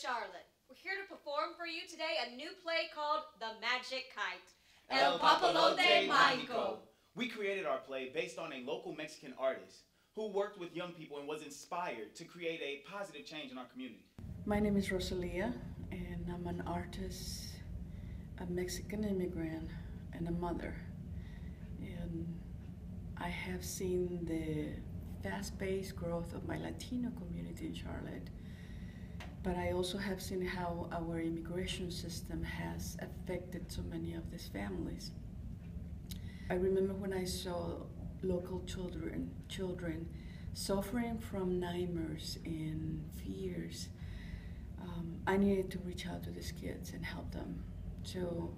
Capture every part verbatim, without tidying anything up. Charlotte. We're here to perform for you today a new play called The Magic Kite. El Papalote Magico. We created our play based on a local Mexican artist who worked with young people and was inspired to create a positive change in our community. My name is Rosalia, and I'm an artist, a Mexican immigrant, and a mother. And I have seen the fast-paced growth of my Latino community in Charlotte, but I also have seen how our immigration system has affected so many of these families. I remember when I saw local children, children suffering from nightmares and fears. Um, I needed to reach out to these kids and help them. So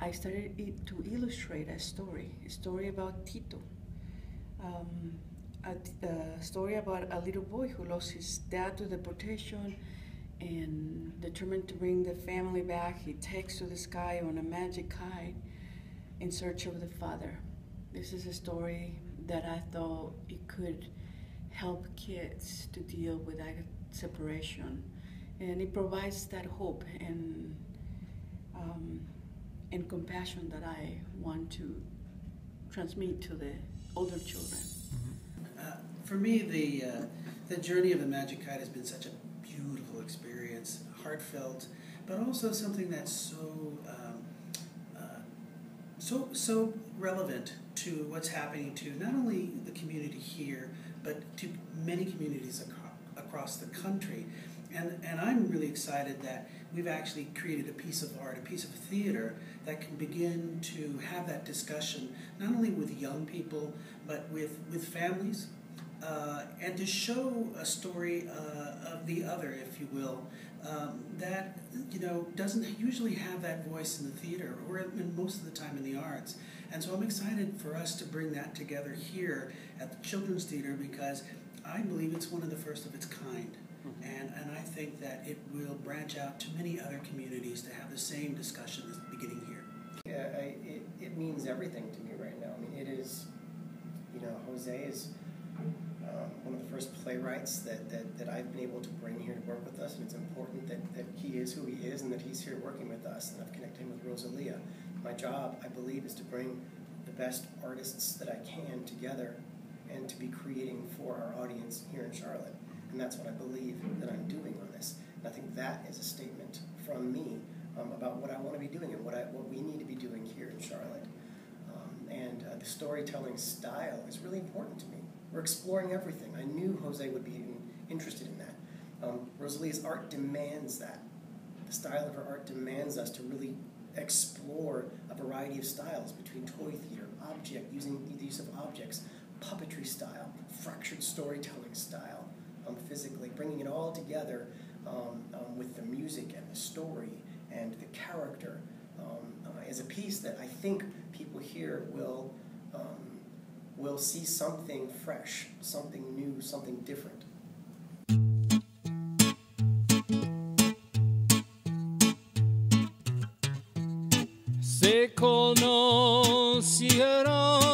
I started to illustrate a story, a story about Tito, um, a, a story about a little boy who lost his dad to deportation and determined to bring the family back. He takes to the sky on a magic kite in search of the father. This is a story that I thought it could help kids to deal with that separation. And it provides that hope and, um, and compassion that I want to transmit to the older children. Uh, for me, the, uh, the journey of the Magic Kite has been such a beautiful experience, heartfelt, but also something that's so, um, uh, so, so relevant to what's happening to not only the community here, but to many communities ac- across the country. And, and I'm really excited that we've actually created a piece of art, a piece of theater that can begin to have that discussion, not only with young people, but with, with families, uh, and to show a story uh, of the other, if you will, um, that you know doesn't usually have that voice in the theater, or in most of the time in the arts. And so I'm excited for us to bring that together here at the Children's Theatre, because I believe it's one of the first of its kind. And, and I think that it will branch out to many other communities to have the same discussion that's beginning here. Yeah, I, it, it means everything to me right now. I mean, it is, you know, Jose is um, one of the first playwrights that, that, that I've been able to bring here to work with us, and it's important that, that he is who he is and that he's here working with us, and I've connected him with Rosalia. My job, I believe, is to bring the best artists that I can together and to be creating for our audience here in Charlotte. And that's what I believe that I'm doing on this. And I think that is a statement from me um, about what I want to be doing and what I, what we need to be doing here in Charlotte. Um, and uh, the storytelling style is really important to me. We're exploring everything. I knew Jose would be in, interested in that. Um, Rosalia's art demands that. The style of her art demands us to really explore a variety of styles between toy theater, object, using the use of objects, puppetry style, fractured storytelling style, Um, physically, bringing it all together um, um, with the music and the story and the character um, uh, is a piece that I think people here will, um, will see something fresh, something new, something different. Se conocieron